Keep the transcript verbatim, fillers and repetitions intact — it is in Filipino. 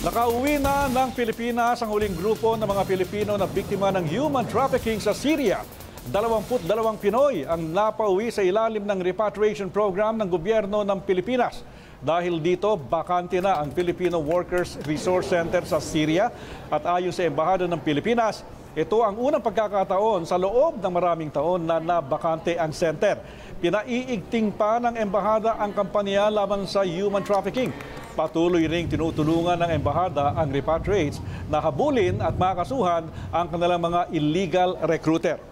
Nakauwi na ng Pilipinas ang huling grupo ng mga Pilipino na biktima ng human trafficking sa Syria. Dalawamput dalawang Pinoy ang napauwi sa ilalim ng repatriation program ng gobyerno ng Pilipinas. Dahil dito, bakante na ang Filipino Workers Resource Center sa Syria at ayon sa Embahada ng Pilipinas, ito ang unang pagkakataon sa loob ng maraming taon na nabakante ang center. Pinaiigting pa ng Embahada ang kampanya laban sa human trafficking. Patuloy ring tinutulungan ng Embahada ang repatriates na habulin at makasuhan ang kanilang mga illegal recruiter.